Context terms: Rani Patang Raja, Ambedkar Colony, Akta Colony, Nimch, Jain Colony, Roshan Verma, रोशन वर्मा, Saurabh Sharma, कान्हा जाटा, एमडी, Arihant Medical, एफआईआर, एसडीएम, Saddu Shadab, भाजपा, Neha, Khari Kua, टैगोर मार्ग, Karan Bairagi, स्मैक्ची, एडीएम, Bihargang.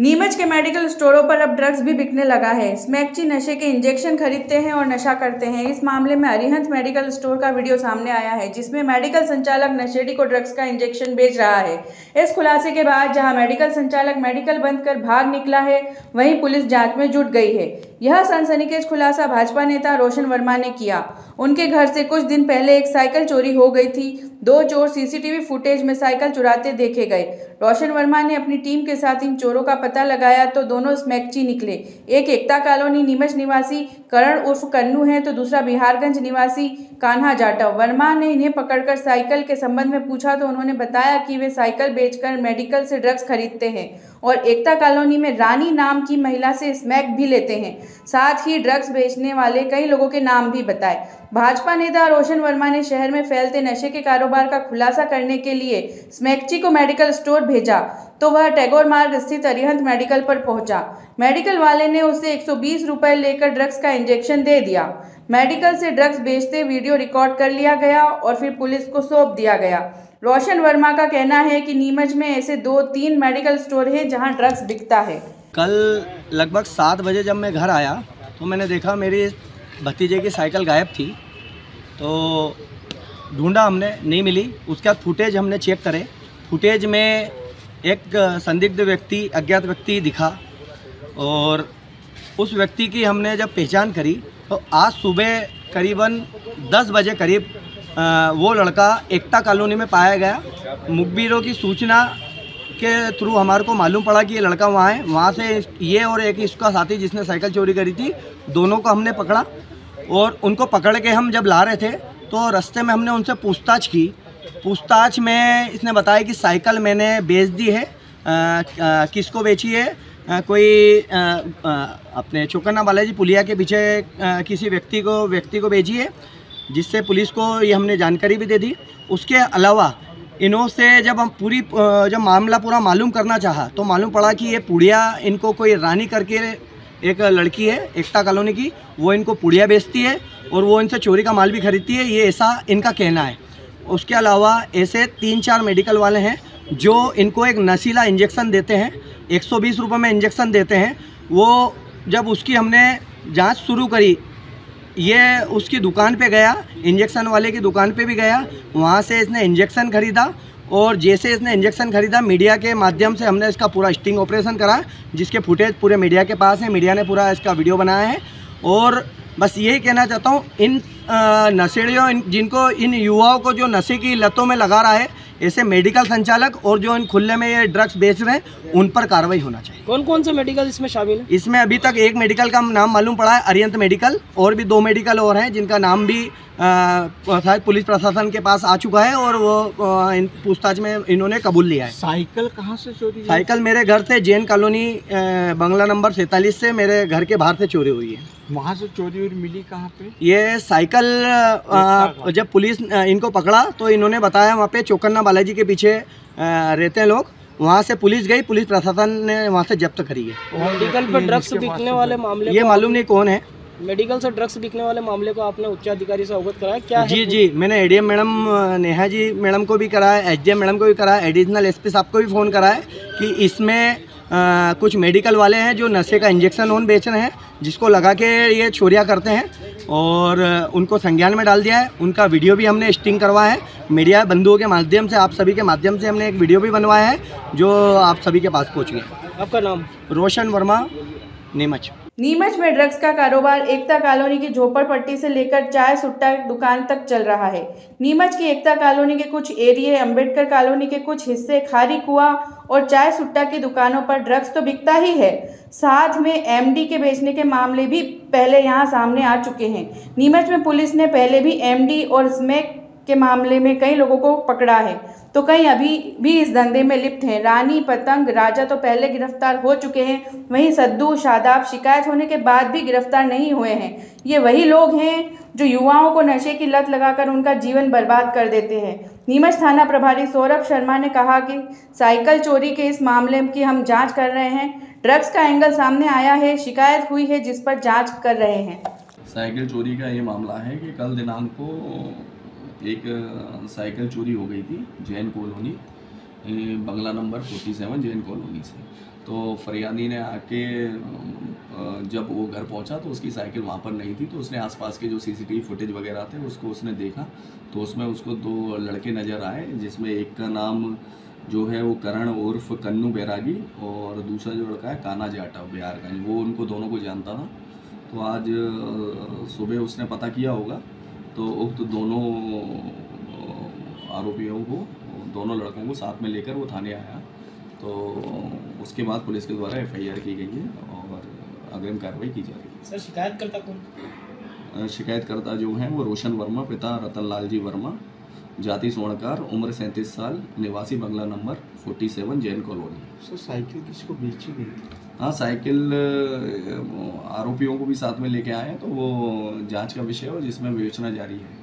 नीमच के मेडिकल स्टोरों पर अब ड्रग्स भी बिकने लगा है। स्मैक्ची नशे के इंजेक्शन खरीदते हैं और नशा करते हैं। इस मामले में अरिहंत मेडिकल स्टोर का वीडियो सामने आया है, जिसमें मेडिकल संचालक नशेड़ी को ड्रग्स का इंजेक्शन बेच रहा है। इस खुलासे के बाद जहां मेडिकल संचालक मेडिकल बंद कर भाग निकला है, वहीं पुलिस जांच में जुट गई है। यह सनसनीखेज खुलासा भाजपा नेता रोशन वर्मा ने किया। उनके घर से कुछ दिन पहले एक साइकिल चोरी हो गई थी। दो चोर सीसीटीवी फुटेज में साइकिल चुराते देखे गए। रोशन वर्मा ने अपनी टीम के साथ इन चोरों का पता लगाया तो दोनों स्मैक्ची निकले। एक एकता कॉलोनी नीमच निवासी करण उर्फ कन्नू है तो दूसरा बिहारगंज निवासी कान्हा जाटा। वर्मा ने इन्हें पकड़कर साइकिल के संबंध में पूछा तो उन्होंने बताया कि वे साइकिल बेचकर मेडिकल से ड्रग्स खरीदते हैं और एकता कॉलोनी में रानी नाम की महिला से स्मैक भी लेते हैं। साथ ही ड्रग्स बेचने वाले कई लोगों के नाम भी बताए। भाजपा नेता रोशन वर्मा ने शहर में फैलते नशे के कारोबार का खुलासा करने के लिए स्मैक्ची को मेडिकल स्टोर भेजा तो वह टैगोर मार्ग स्थित अरिहंत मेडिकल पर पहुंचा। मेडिकल वाले ने उसे 120 रुपए लेकर ड्रग्स का इंजेक्शन दे दिया। मेडिकल से ड्रग्स बेचते वीडियो रिकॉर्ड कर लिया गया और फिर पुलिस को सौंप दिया गया। रोशन वर्मा का कहना है कि नीमच में ऐसे 2-3 मेडिकल स्टोर हैं जहां ड्रग्स बिकता है। कल लगभग 7 बजे जब मैं घर आया तो मैंने देखा मेरी भतीजे की साइकिल गायब थी। तो ढूंढा हमने, नहीं मिली। उसके बाद फुटेज हमने चेक करे। फुटेज में एक संदिग्ध व्यक्ति, अज्ञात व्यक्ति दिखा और उस व्यक्ति की हमने जब पहचान करी तो आज सुबह करीबन 10 बजे करीब वो लड़का एकता कॉलोनी में पाया गया। मुखबिरों की सूचना के थ्रू हमारे को मालूम पड़ा कि ये लड़का वहाँ है। वहाँ से ये और एक इसका साथी जिसने साइकिल चोरी करी थी, दोनों को हमने पकड़ा। और उनको पकड़ के हम जब ला रहे थे तो रास्ते में हमने उनसे पूछताछ की। पूछताछ में इसने बताया कि साइकिल मैंने बेच दी है। किसको बेची है? कोई अपने चौकन्ना बालाजी पुलिया के पीछे किसी व्यक्ति को बेची है, जिससे पुलिस को ये हमने जानकारी भी दे दी। उसके अलावा इनों से जब हम जब मामला पूरा मालूम करना चाहा तो मालूम पड़ा कि ये पुड़िया, इनको कोई रानी करके एक लड़की है एकता कॉलोनी की, वो इनको पुड़िया बेचती है और वो इनसे चोरी का माल भी खरीदती है, ये ऐसा इनका कहना है। उसके अलावा ऐसे 3-4 मेडिकल वाले हैं जो इनको एक नशीला इंजेक्शन देते हैं, 120 रुपये में इंजेक्शन देते हैं। वो जब उसकी हमने जांच शुरू करी, ये उसकी दुकान पे गया, इंजेक्शन वाले की दुकान पे भी गया, वहाँ से इसने इंजेक्शन ख़रीदा। और जैसे इसने इंजेक्शन ख़रीदा, मीडिया के माध्यम से हमने इसका पूरा स्टिंग ऑपरेशन करा, जिसके फुटेज पूरे मीडिया के पास है। मीडिया ने पूरा इसका वीडियो बनाया है। और बस यही कहना चाहता हूँ, इन नशेड़ियों, इन युवाओं को जो नशे की लतों में लगा रहा है, ऐसे मेडिकल संचालक और जो इन खुले में ये ड्रग्स बेच रहे हैं, उन पर कार्रवाई होना चाहिए। कौन कौन से मेडिकल इसमें शामिल है? इसमें अभी तक एक मेडिकल का नाम मालूम पड़ा है, अरिहंत मेडिकल, और भी 2 मेडिकल और हैं जिनका नाम भी शायद पुलिस प्रशासन के पास आ चुका है और वो इन पूछताछ में इन्होंने कबूल लिया है। साइकिल कहाँ से चोरी? साइकिल मेरे घर से, जैन कॉलोनी बंगला नंबर 47 से, मेरे घर के बाहर से चोरी हुई है। वहाँ से चोरी मिली कहाँ पे? ये साइकिल जब पुलिस इनको पकड़ा तो इन्होंने बताया वहाँ पे चौकन्ना बालाजी के पीछे रहते हैं लोग, वहाँ से पुलिस गई, पुलिस प्रशासन ने वहाँ से जब्त करी है। मेडिकल पर ड्रग्स बिकने वाले मामले ये मालूम नहीं कौन है। मेडिकल से ड्रग्स बिकने वाले मामले को आपने उच्चाधिकारी से अवगत कराया क्या? जी जी, मैंने एडीएम madam, Neha ji madam को भी कराया, एसडीएम मैडम को भी कराया, एडिशनल एसपी साहब को भी फ़ोन कराया कि इसमें कुछ मेडिकल वाले हैं जो नशे का इंजेक्शन बेच रहे हैं, जिसको लगा के ये चोरियाँ करते हैं, और उनको संज्ञान में डाल दिया है। उनका वीडियो भी हमने स्टिंग करवाया है। मीडिया बंधुओं के माध्यम से, आप सभी के माध्यम से हमने एक वीडियो भी बनवाया है जो आप सभी के पास पहुँच गया। आपका नाम? रोशन वर्मा, नीमच। नीमच में ड्रग्स का कारोबार एकता कॉलोनी की झोपड़पट्टी से लेकर चाय सुट्टा दुकान तक चल रहा है। नीमच की एकता कॉलोनी के कुछ एरिए, अंबेडकर कॉलोनी के कुछ हिस्से, खारी कुआ और चाय सुट्टा की दुकानों पर ड्रग्स तो बिकता ही है, साथ में एमडी के बेचने के मामले भी पहले यहाँ सामने आ चुके हैं। नीमच में पुलिस ने पहले भी एमडी और स्मैक के मामले में कई लोगों को पकड़ा है तो कई अभी भी इस धंधे में लिप्त हैं। रानी, पतंग, राजा तो पहले गिरफ्तार हो चुके हैं, वहीं सद्दू, शादाब शिकायत होने के बाद भी गिरफ्तार नहीं हुए हैं। ये वही लोग हैं जो युवाओं को नशे की लत लगाकर उनका जीवन बर्बाद कर देते हैं। नीमच थाना प्रभारी सौरभ शर्मा ने कहा कि साइकिल चोरी के इस मामले की हम जाँच कर रहे हैं। ड्रग्स का एंगल सामने आया है, शिकायत हुई है, जिस पर जाँच कर रहे हैं। साइकिल चोरी का ये मामला है कि कल दिनांक को एक साइकिल चोरी हो गई थी जैन कॉलोनी ये बंगला नंबर 47 जैन कॉलोनी से। तो फरियादी ने आके जब वो घर पहुंचा तो उसकी साइकिल वहाँ पर नहीं थी, तो उसने आसपास के जो सीसीटीवी फुटेज वगैरह थे उसको उसने देखा, तो उसमें उसको 2 लड़के नज़र आए, जिसमें एक का नाम जो है वो करण उर्फ कन्नू बैरागी और दूसरा जो लड़का है कान्हा जाटा बिहारगंज, वो उनको दोनों को जानता था। तो आज सुबह उसने पता किया होगा तो उक्त दोनों आरोपियों को, दोनों लड़कों को साथ में लेकर वो थाने आया। तो उसके बाद पुलिस के द्वारा एफआईआर की गई है और अग्रिम कार्रवाई की जा रही है। सर शिकायतकर्ता कौन? शिकायतकर्ता जो हैं वो रोशन वर्मा, पिता रतनलाल जी वर्मा, जाति स्वर्णकार, उम्र 37 साल, निवासी बंगला number 47 Jain colony. Sir cycle किसको बेची गई थी? हाँ, साइकिल आरोपियों को भी साथ में लेके आए हैं, तो वो जाँच का विषय है और जिसमें विवेचना जारी है।